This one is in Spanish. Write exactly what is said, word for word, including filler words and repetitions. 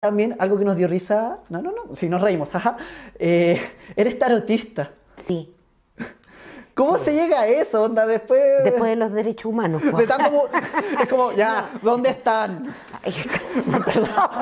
También algo que nos dio risa, no, no, no, si nos reímos, ajá, eh, eres tarotista. Sí. ¿Cómo sí. se llega a eso, onda, después? Después de los derechos humanos. De tanto como, es como, ya, no. ¿Dónde están? Ay, perdón.